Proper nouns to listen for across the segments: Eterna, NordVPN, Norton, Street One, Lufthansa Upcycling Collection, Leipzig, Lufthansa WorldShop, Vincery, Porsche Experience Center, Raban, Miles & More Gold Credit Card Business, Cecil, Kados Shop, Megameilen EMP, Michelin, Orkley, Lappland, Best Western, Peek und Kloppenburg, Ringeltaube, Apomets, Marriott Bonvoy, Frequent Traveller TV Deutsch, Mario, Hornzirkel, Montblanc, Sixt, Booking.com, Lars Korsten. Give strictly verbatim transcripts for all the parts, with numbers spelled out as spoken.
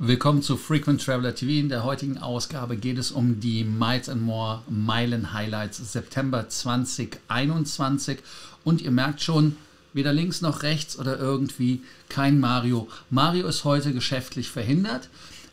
Willkommen zu Frequent Traveller T V. In der heutigen Ausgabe geht es um die Miles and More Meilen Highlights September zweitausendeinundzwanzig. Und ihr merkt schon, weder links noch rechts oder irgendwie kein Mario. Mario ist heute geschäftlich verhindert.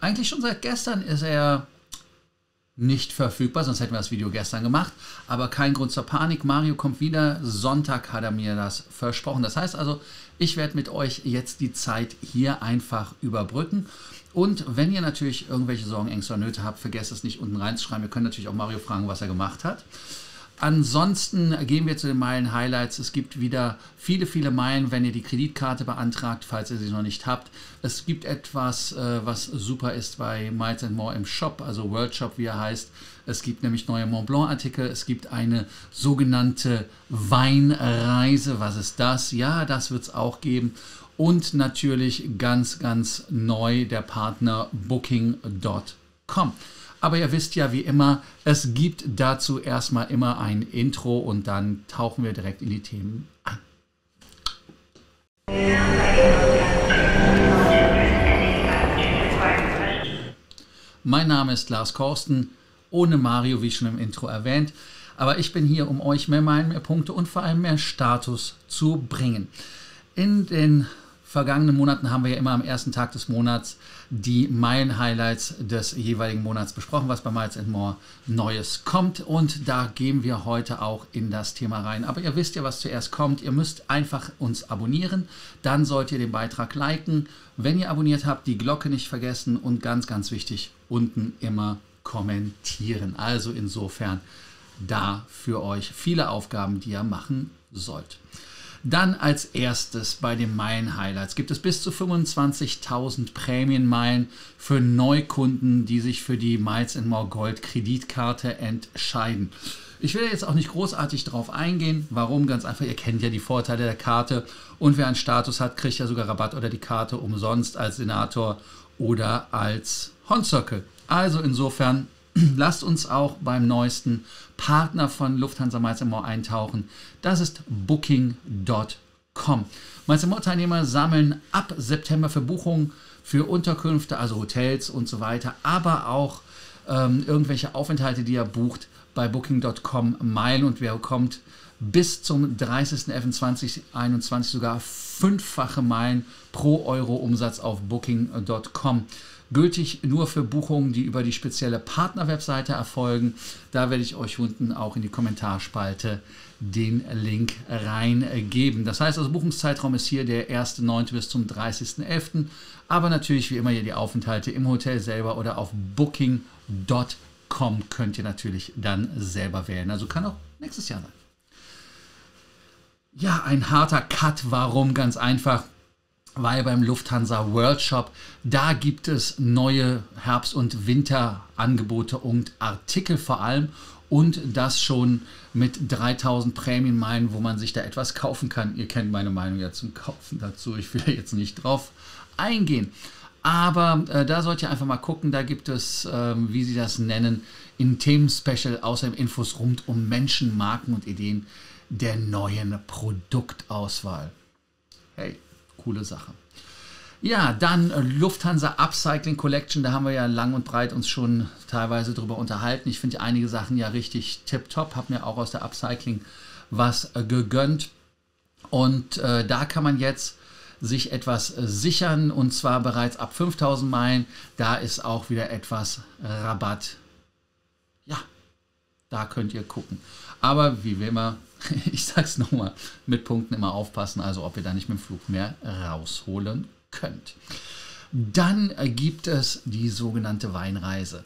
Eigentlich schon seit gestern ist er nicht verfügbar, sonst hätten wir das Video gestern gemacht. Aber kein Grund zur Panik. Mario kommt wieder. Sonntag hat er mir das versprochen. Das heißt also, ich werde mit euch jetzt die Zeit hier einfach überbrücken. Und wenn ihr natürlich irgendwelche Sorgen, Ängste oder Nöte habt, vergesst es nicht unten reinzuschreiben. Wir können natürlich auch Mario fragen, was er gemacht hat. Ansonsten gehen wir zu den Meilen-Highlights. Es gibt wieder viele, viele Meilen, wenn ihr die Kreditkarte beantragt, falls ihr sie noch nicht habt. Es gibt etwas, was super ist bei Miles and More im Shop, also WorldShop, wie er heißt. Es gibt nämlich neue Montblanc-Artikel. Es gibt eine sogenannte Weinreise. Was ist das? Ja, das wird es auch geben. Und natürlich ganz, ganz neu der Partner Booking Punkt com. Aber ihr wisst ja wie immer, es gibt dazu erstmal immer ein Intro und dann tauchen wir direkt in die Themen an. Mein Name ist Lars Korsten, ohne Mario wie schon im Intro erwähnt. Aber ich bin hier, um euch mehr Meilen, mehr Punkte und vor allem mehr Status zu bringen. In den vergangenen Monaten haben wir ja immer am ersten Tag des Monats die Meilen-Highlights des jeweiligen Monats besprochen, was bei Miles and More Neues kommt. Und da gehen wir heute auch in das Thema rein. Aber ihr wisst ja, was zuerst kommt. Ihr müsst einfach uns abonnieren. Dann sollt ihr den Beitrag liken. Wenn ihr abonniert habt, die Glocke nicht vergessen. Und ganz, ganz wichtig, unten immer kommentieren. Also insofern da für euch viele Aufgaben, die ihr machen sollt. Dann als erstes bei den Meilen-Highlights gibt es bis zu fünfundzwanzigtausend Prämienmeilen für Neukunden, die sich für die Miles and More Gold Kreditkarte entscheiden. Ich will jetzt auch nicht großartig drauf eingehen. Warum? Ganz einfach, ihr kennt ja die Vorteile der Karte und wer einen Status hat, kriegt ja sogar Rabatt oder die Karte umsonst als Senator oder als Hornzirkel. Also insofern lasst uns auch beim neuesten Partner von Lufthansa Miles and More eintauchen. Das ist Booking Punkt com. Miles and More Teilnehmer sammeln ab September für Buchungen, für Unterkünfte, also Hotels und so weiter, aber auch ähm, irgendwelche Aufenthalte, die ihr bucht, bei Booking Punkt com Meilen. Und wer bekommt bis zum dreißigsten elften zweitausendeinundzwanzig sogar fünffache Meilen pro Euro Umsatz auf Booking Punkt com. Gültig nur für Buchungen, die über die spezielle Partnerwebseite erfolgen. Da werde ich euch unten auch in die Kommentarspalte den Link reingeben. Das heißt, also Buchungszeitraum ist hier der ersten neunten bis zum dreißigsten elften Aber natürlich wie immer hier die Aufenthalte im Hotel selber oder auf Booking Punkt com könnt ihr natürlich dann selber wählen. Also kann auch nächstes Jahr sein. Ja, ein harter Cut. Warum? Ganz einfach. Weil beim Lufthansa WorldShop, da gibt es neue Herbst- und Winterangebote und Artikel vor allem. Und das schon mit dreitausend Prämienmeilen, wo man sich da etwas kaufen kann. Ihr kennt meine Meinung ja zum Kaufen dazu. Ich will jetzt nicht drauf eingehen. Aber äh, da sollt ihr einfach mal gucken. Da gibt es, äh, wie sie das nennen, in Themen-Special außerdem Infos rund um Menschen, Marken und Ideen der neuen Produktauswahl. Hey. Coole Sache. Ja, dann Lufthansa Upcycling Collection, da haben wir ja lang und breit uns schon teilweise drüber unterhalten. Ich finde einige Sachen ja richtig tipptopp, habe mir auch aus der Upcycling was gegönnt. Und äh, da kann man jetzt sich etwas sichern und zwar bereits ab fünftausend Meilen. Da ist auch wieder etwas Rabatt. Ja, da könnt ihr gucken. Aber wie wir immer, ich sag's nochmal, mit Punkten immer aufpassen, also ob ihr da nicht mit dem Flug mehr rausholen könnt. Dann gibt es die sogenannte Weinreise.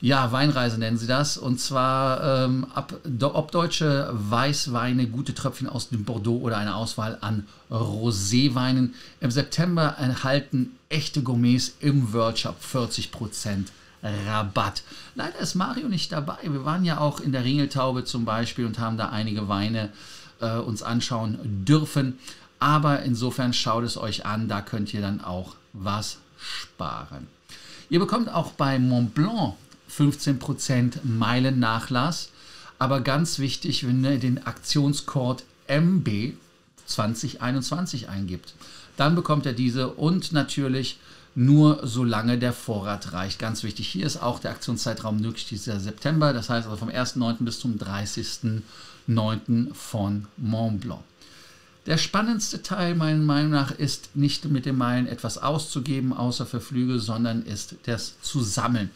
Ja, Weinreise nennen sie das. Und zwar, ähm, ab, ob deutsche Weißweine, gute Tröpfchen aus dem Bordeaux oder eine Auswahl an Roséweinen. Im September erhalten echte Gourmets im WorldShop vierzig Prozent Rabatt. Leider ist Mario nicht dabei. Wir waren ja auch in der Ringeltaube zum Beispiel und haben da einige Weine äh, uns anschauen dürfen. Aber insofern schaut es euch an, da könnt ihr dann auch was sparen. Ihr bekommt auch bei Montblanc fünfzehn Prozent Meilen-Nachlass. Aber ganz wichtig, wenn ihr den Aktionscode M B zwanzig einundzwanzig eingibt, dann bekommt ihr diese und natürlich nur solange der Vorrat reicht. Ganz wichtig, hier ist auch der Aktionszeitraum möglich, dieser September, das heißt also vom ersten neunten bis zum dreißigsten neunten von Montblanc. Der spannendste Teil meiner Meinung nach ist nicht mit den Meilen etwas auszugeben, außer für Flüge, sondern ist das zu sammeln.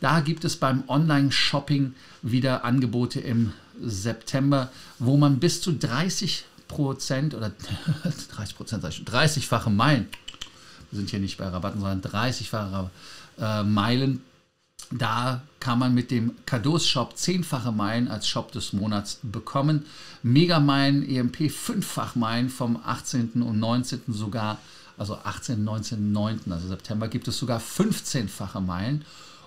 Da gibt es beim Online-Shopping wieder Angebote im September, wo man bis zu dreißig Prozent oder dreißig Prozent, dreißigfache Meilen, wir sind hier nicht bei Rabatten, sondern dreißigfache äh, Meilen, da kann man mit dem Kados Shop zehnfache Meilen als Shop des Monats bekommen. Megameilen E M P fünffach Meilen vom achtzehnten und neunzehnten sogar, also achtzehnten, neunzehnten, neunten also September, gibt es sogar fünfzehnfache Meilen.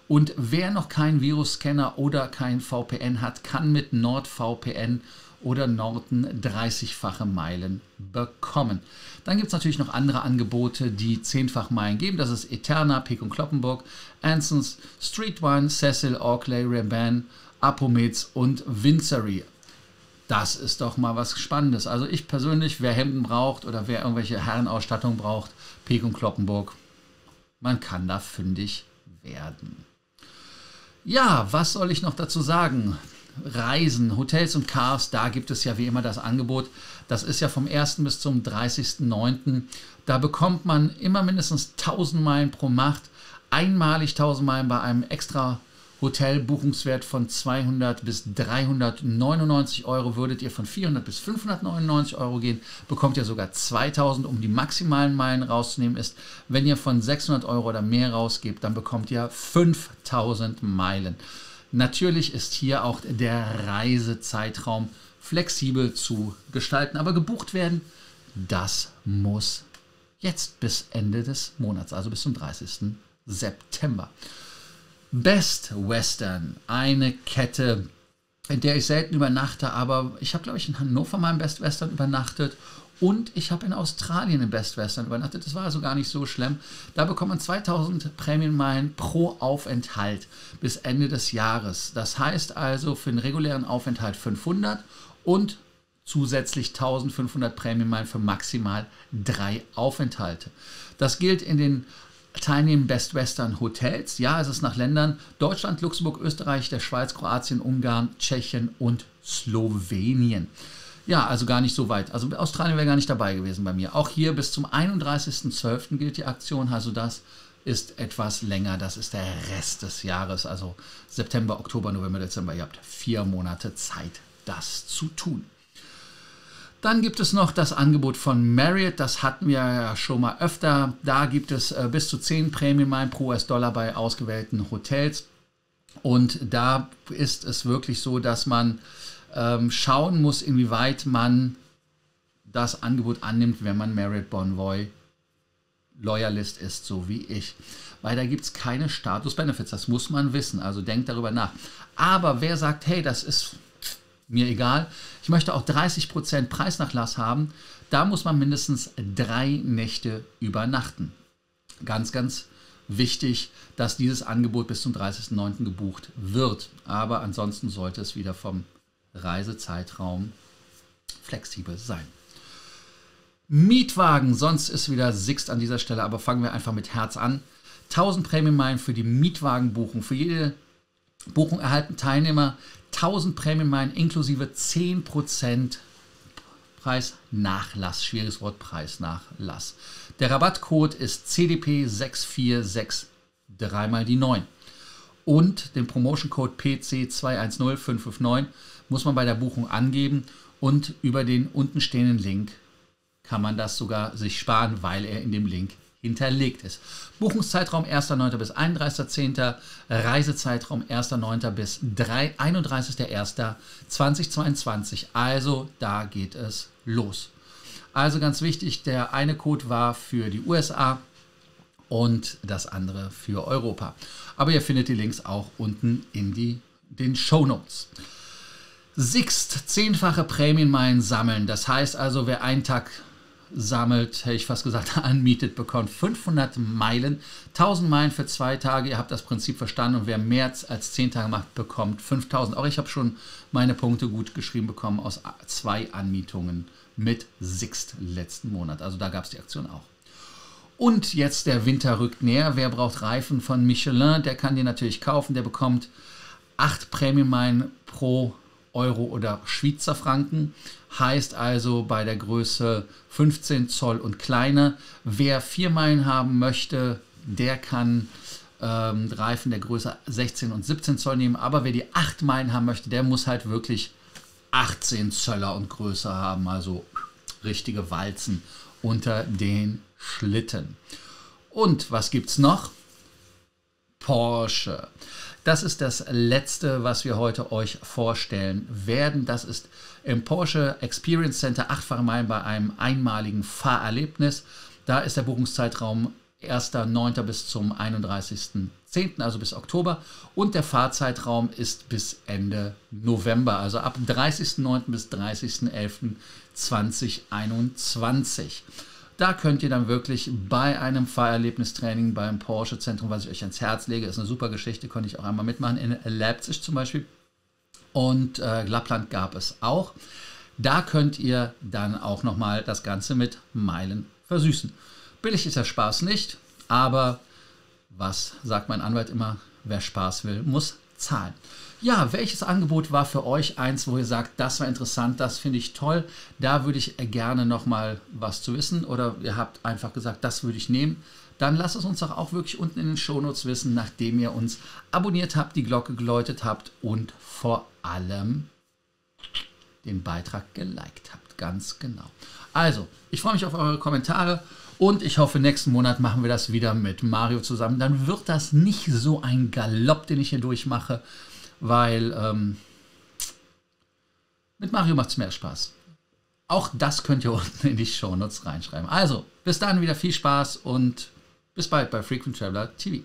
Und wer noch keinen Virusscanner oder kein V P N hat, kann mit NordVPN oder Norton dreißigfache Meilen bekommen. Dann gibt es natürlich noch andere Angebote, die zehnfach Meilen geben. Das ist Eterna, Peek und Kloppenburg, Ansons, Street One, Cecil, Orkley, Raban, Apomets und Vincery. Das ist doch mal was Spannendes. Also ich persönlich, wer Hemden braucht oder wer irgendwelche Herrenausstattung braucht, Peek und Kloppenburg, man kann da fündig werden. Ja, was soll ich noch dazu sagen? Reisen, Hotels und Cars, da gibt es ja wie immer das Angebot. Das ist ja vom ersten bis zum dreißigsten neunten Da bekommt man immer mindestens tausend Meilen pro Nacht, einmalig tausend Meilen bei einem extra Hotel, Buchungswert von zweihundert bis dreihundertneunundneunzig Euro. Würdet ihr von vierhundert bis fünfhundertneunundneunzig Euro gehen, bekommt ihr sogar zweitausend, um die maximalen Meilen rauszunehmen ist. Wenn ihr von sechshundert Euro oder mehr rausgebt, dann bekommt ihr fünftausend Meilen. Natürlich ist hier auch der Reisezeitraum flexibel zu gestalten, aber gebucht werden, das muss jetzt bis Ende des Monats, also bis zum dreißigsten September. Best Western, eine Kette, in der ich selten übernachte, aber ich habe, glaube ich, in Hannover mal im Best Western übernachtet und ich habe in Australien im Best Western übernachtet. Das war also gar nicht so schlimm. Da bekommt man zweitausend Prämienmeilen pro Aufenthalt bis Ende des Jahres. Das heißt also für den regulären Aufenthalt fünfhundert und zusätzlich eintausendfünfhundert Prämienmeilen für maximal drei Aufenthalte. Das gilt in den teilnehmen Best Western Hotels. Ja, es ist nach Ländern Deutschland, Luxemburg, Österreich, der Schweiz, Kroatien, Ungarn, Tschechien und Slowenien. Ja, also gar nicht so weit. Also Australien wäre gar nicht dabei gewesen bei mir. Auch hier bis zum einunddreißigsten zwölften gilt die Aktion. Also das ist etwas länger. Das ist der Rest des Jahres. Also September, Oktober, November, Dezember. Ihr habt vier Monate Zeit, das zu tun. Dann gibt es noch das Angebot von Marriott, das hatten wir ja schon mal öfter. Da gibt es äh, bis zu zehn Prämienmeilen pro U S-Dollar bei ausgewählten Hotels. Und da ist es wirklich so, dass man ähm, schauen muss, inwieweit man das Angebot annimmt, wenn man Marriott Bonvoy Loyalist ist, so wie ich. Weil da gibt es keine Status-Benefits, das muss man wissen, also denkt darüber nach. Aber wer sagt, hey, das ist mir egal, ich möchte auch dreißig Prozent Preisnachlass haben, da muss man mindestens drei Nächte übernachten. Ganz, ganz wichtig, dass dieses Angebot bis zum dreißigsten neunten gebucht wird. Aber ansonsten sollte es wieder vom Reisezeitraum flexibel sein. Mietwagen, sonst ist wieder Sixt an dieser Stelle, aber fangen wir einfach mit Herz an. tausend Prämienmeilen für die Mietwagenbuchung. Für jede Buchung erhalten Teilnehmer tausend Prämienmeilen inklusive zehn Prozent Preisnachlass. Schwieriges Wort, Preisnachlass. Der Rabattcode ist C D P sechs vier sechs, dreimal die neun. Und den Promotion-Code P C zwei eins null fünf fünf neun muss man bei der Buchung angeben. Und über den untenstehenden Link kann man das sogar sich sparen, weil er in dem Link hinterlegt ist. Buchungszeitraum ersten neunten bis einunddreißigsten zehnten Reisezeitraum ersten neunten bis einunddreißigsten ersten zweitausendzweiundzwanzig. Also da geht es los. Also ganz wichtig, der eine Code war für die U S A und das andere für Europa. Aber ihr findet die Links auch unten in die, den Shownotes. Sixt, zehnfache Prämienmeilen sammeln. Das heißt also, wer einen Tag sammelt, hätte ich fast gesagt, anmietet, bekommt fünfhundert Meilen, tausend Meilen für zwei Tage, ihr habt das Prinzip verstanden und wer mehr als zehn Tage macht, bekommt fünftausend. Auch ich habe schon meine Punkte gut geschrieben bekommen aus zwei Anmietungen mit Sixt letzten Monat, also da gab es die Aktion auch. Und jetzt der Winter rückt näher. Wer braucht Reifen von Michelin? Der kann die natürlich kaufen. Der bekommt acht Prämienmeilen pro Euro oder Schweizer Franken. Heißt also bei der Größe fünfzehn Zoll und kleiner. Wer vier Meilen haben möchte, der kann ähm, Reifen der Größe sechzehn und siebzehn Zoll nehmen. Aber wer die acht Meilen haben möchte, der muss halt wirklich achtzehn Zöller und größer haben. Also richtige Walzen unter den Schlitten. Und was gibt es noch? Porsche. Das ist das Letzte, was wir heute euch vorstellen werden. Das ist im Porsche Experience Center achtfache Meilen bei einem einmaligen Fahrerlebnis. Da ist der Buchungszeitraum erster neunter bis zum einunddreißigsten zehnten, also bis Oktober. Und der Fahrzeitraum ist bis Ende November, also ab dreißigsten neunten bis dreißigsten elften zweitausendeinundzwanzig. Da könnt ihr dann wirklich bei einem Fahrerlebnistraining beim Porsche Zentrum, was ich euch ans Herz lege, ist eine super Geschichte, konnte ich auch einmal mitmachen, in Leipzig zum Beispiel. Und äh, Lappland gab es auch. Da könnt ihr dann auch nochmal das Ganze mit Meilen versüßen. Billig ist der Spaß nicht, aber was sagt mein Anwalt immer? Wer Spaß will, muss zahlen. Ja, welches Angebot war für euch eins, wo ihr sagt, das war interessant, das finde ich toll, da würde ich gerne nochmal was zu wissen, oder ihr habt einfach gesagt, das würde ich nehmen, dann lasst es uns doch auch wirklich unten in den Shownotes wissen, nachdem ihr uns abonniert habt, die Glocke geläutet habt und vor allem den Beitrag geliked habt, ganz genau. Also, ich freue mich auf eure Kommentare. Und ich hoffe, nächsten Monat machen wir das wieder mit Mario zusammen. Dann wird das nicht so ein Galopp, den ich hier durchmache, weil ähm, mit Mario macht es mehr Spaß. Auch das könnt ihr unten in die Shownotes reinschreiben. Also, bis dann wieder viel Spaß und bis bald bei Frequent Traveller T V.